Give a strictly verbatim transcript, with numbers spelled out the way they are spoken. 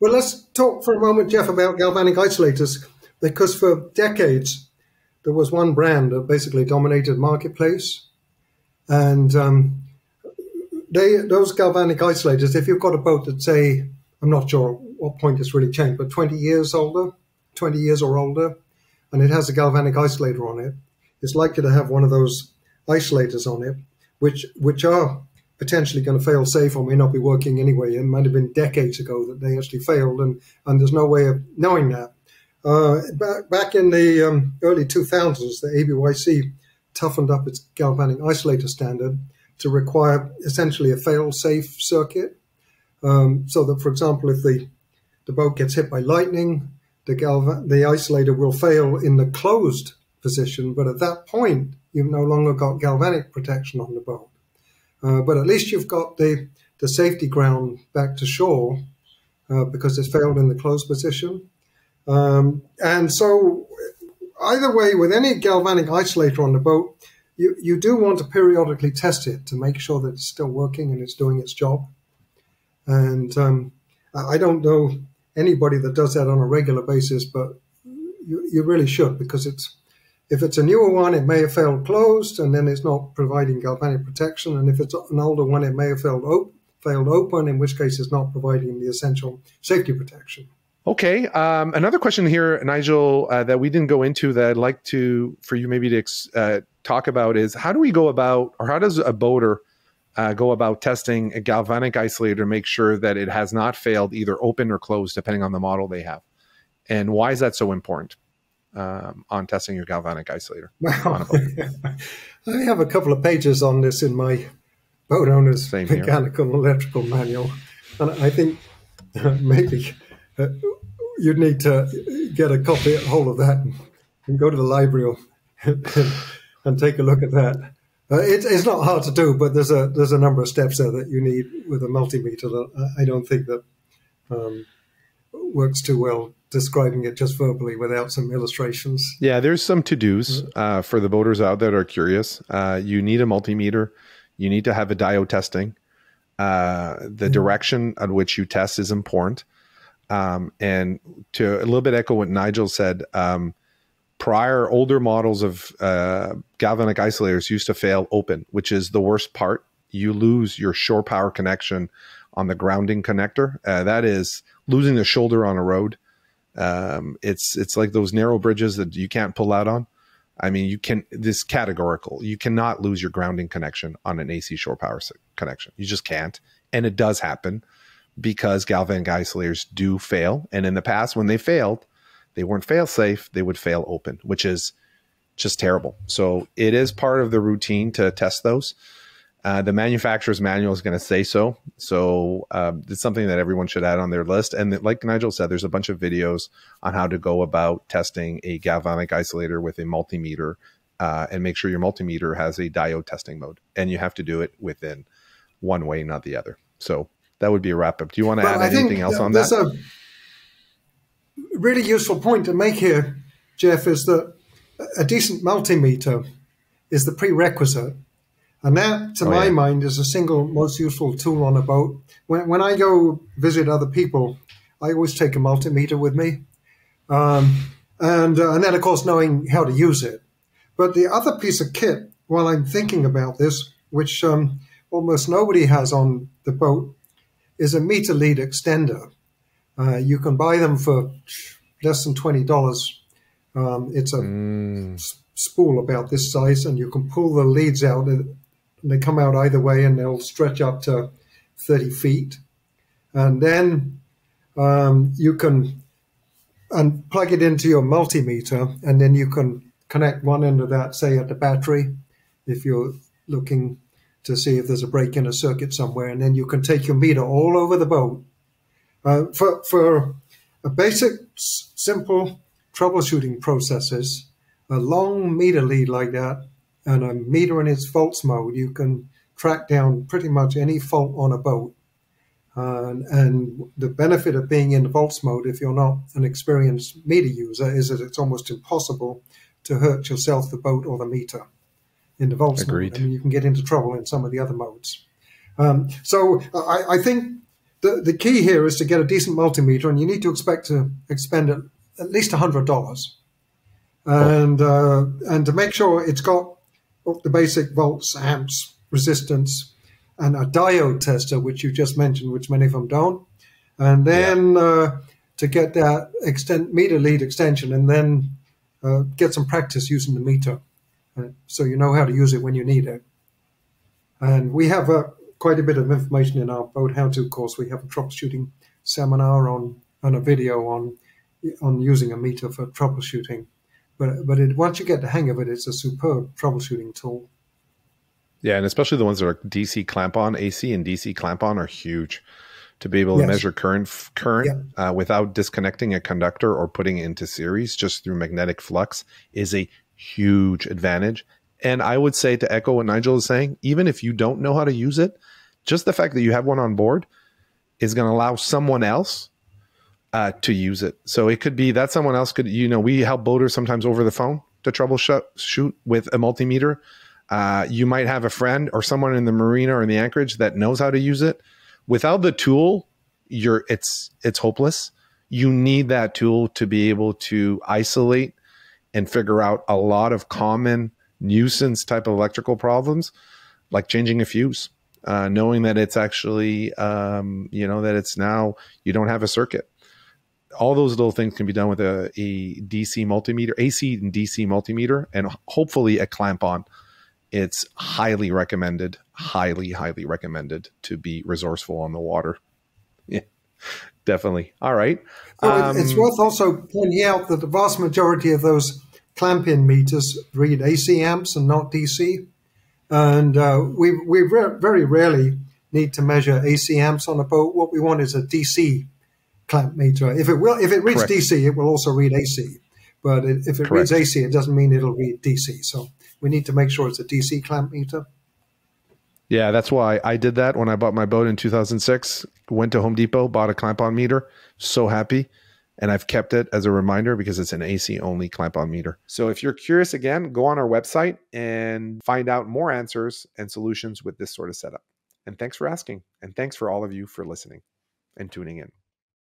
Well, let's talk for a moment, Jeff, about galvanic isolators, because for decades there was one brand that basically dominated the marketplace. And um, they, those galvanic isolators, if you've got a boat that's, say, I'm not sure what point it's really changed, but twenty years older, twenty years or older, and it has a galvanic isolator on it, it's likely to have one of those isolators on it, which which are potentially going to fail safe or may not be working anyway. It might have been decades ago that they actually failed, and, and there's no way of knowing that. Uh, back, back in the um, early two thousands, the A B Y C toughened up its galvanic isolator standard to require essentially a fail-safe circuit, um, so that, for example, if the, the boat gets hit by lightning, the, galvan the isolator will fail in the closed position, but at that point, you've no longer got galvanic protection on the boat. Uh, but at least you've got the, the safety ground back to shore, uh, because it's failed in the closed position. Um, and so either way, with any galvanic isolator on the boat, you, you do want to periodically test it to make sure that it's still working and it's doing its job. And um, I don't know anybody that does that on a regular basis, but you, you really should, because it's, if it's a newer one, it may have failed closed, and then it's not providing galvanic protection. And if it's an older one, it may have failed, op failed open, in which case it's not providing the essential safety protection. Okay. Um, another question here, Nigel, uh, that we didn't go into that I'd like to for you maybe to uh, talk about is, how do we go about, or how does a boater uh, go about testing a galvanic isolator to make sure that it has not failed either open or closed, depending on the model they have? And why is that so important? Um, on testing your galvanic isolator. Wow. I have a couple of pages on this in my boat owner's Same mechanical here. and electrical manual. And I think uh, maybe uh, you'd need to get a copy, a hold of that, and, and go to the library and, and take a look at that. Uh, it, it's not hard to do, but there's a, there's a number of steps there that you need with a multimeter that I don't think that um, works too well, describing it just verbally without some illustrations. Yeah, there's some to-dos uh, for the boaters out that are curious. Uh, you need a multimeter. You need to have a diode testing. Uh, the yeah. direction on which you test is important. Um, and to a little bit echo what Nigel said, um, prior older models of uh, galvanic isolators used to fail open, which is the worst part. You lose your shore power connection on the grounding connector. Uh, that is losing the shoulder on a road. Um, it's, it's like those narrow bridges that you can't pull out on. I mean, you can, this categorical, you cannot lose your grounding connection on an A C shore power connection. You just can't. And it does happen because galvanic isolators do fail. And in the past, when they failed, they weren't fail safe. They would fail open, which is just terrible. So it is part of the routine to test those. Uh, the manufacturer's manual is going to say so. So um, it's something that everyone should add on their list. And like Nigel said, there's a bunch of videos on how to go about testing a galvanic isolator with a multimeter, uh, and make sure your multimeter has a diode testing mode. And you have to do it within one way, not the other. So that would be a wrap up. Do you want to well, add I anything else on that? A really useful point to make here, Jeff, is that a decent multimeter is the prerequisite. And that, to oh, my yeah. mind, is the single most useful tool on a boat. When, when I go visit other people, I always take a multimeter with me. Um, and, uh, and then, of course, knowing how to use it. But the other piece of kit, while I'm thinking about this, which um, almost nobody has on the boat, is a meter lead extender. Uh, you can buy them for less than twenty dollars. Um, it's a mm. spool about this size, and you can pull the leads out. And they come out either way, and they'll stretch up to thirty feet. And then um, you can and plug it into your multimeter, and then you can connect one end of that, say, at the battery, if you're looking to see if there's a break in a circuit somewhere. And then you can take your meter all over the boat. Uh, for, for a basic, simple troubleshooting processes, a long meter lead like that, and a meter in its faults mode, you can track down pretty much any fault on a boat. Uh, and, and the benefit of being in the faults mode, if you're not an experienced meter user, is that it's almost impossible to hurt yourself, the boat, or the meter in the faults mode. I mean, you can get into trouble in some of the other modes. Um, so I, I think the, the key here is to get a decent multimeter, and you need to expect to expend at, at least one hundred dollars. And, uh, and to make sure it's got the basic volts, amps, resistance, and a diode tester, which you just mentioned, which many of them don't. And then yeah. uh, to get that extent, meter lead extension, and then uh, get some practice using the meter, uh, so you know how to use it when you need it. And we have uh, quite a bit of information in our boat how-to course. We have a troubleshooting seminar on and a video on on using a meter for troubleshooting. But but it, once you get the hang of it, it's a superb troubleshooting tool. Yeah, and especially the ones that are D C clamp-on, A C and D C clamp-on are huge. To be able to yes. measure current current yeah. uh, without disconnecting a conductor or putting it into series just through magnetic flux is a huge advantage. And I would say, to echo what Nigel is saying, even if you don't know how to use it, just the fact that you have one on board is going to allow someone else uh, to use it. So it could be that someone else could, you know, we help boaters sometimes over the phone to troubleshoot with a multimeter. Uh, you might have a friend or someone in the marina or in the anchorage that knows how to use it. Without the tool, you're it's it's hopeless. You need that tool to be able to isolate and figure out a lot of common nuisance type of electrical problems, like changing a fuse, uh, knowing that it's actually, um, you know, that it's now you don't have a circuit. All those little things can be done with a, a D C multimeter, A C and D C multimeter, and hopefully a clamp on. It's highly recommended, highly, highly recommended to be resourceful on the water. Yeah, definitely. All right. So um, it's worth also pointing out that the vast majority of those clamp-in meters read A C amps and not D C. And uh, we, we re very rarely need to measure A C amps on a boat. What we want is a D C clamp meter. If it, will, if it reads correct. D C, it will also read A C. But it, if it correct. reads A C, it doesn't mean it'll read D C. So we need to make sure it's a D C clamp meter. Yeah, that's why I did that when I bought my boat in two thousand six. Went to Home Depot, bought a clamp-on meter. So happy. And I've kept it as a reminder because it's an A C-only clamp-on meter. So if you're curious, again, go on our website and find out more answers and solutions with this sort of setup. And thanks for asking. And thanks for all of you for listening and tuning in.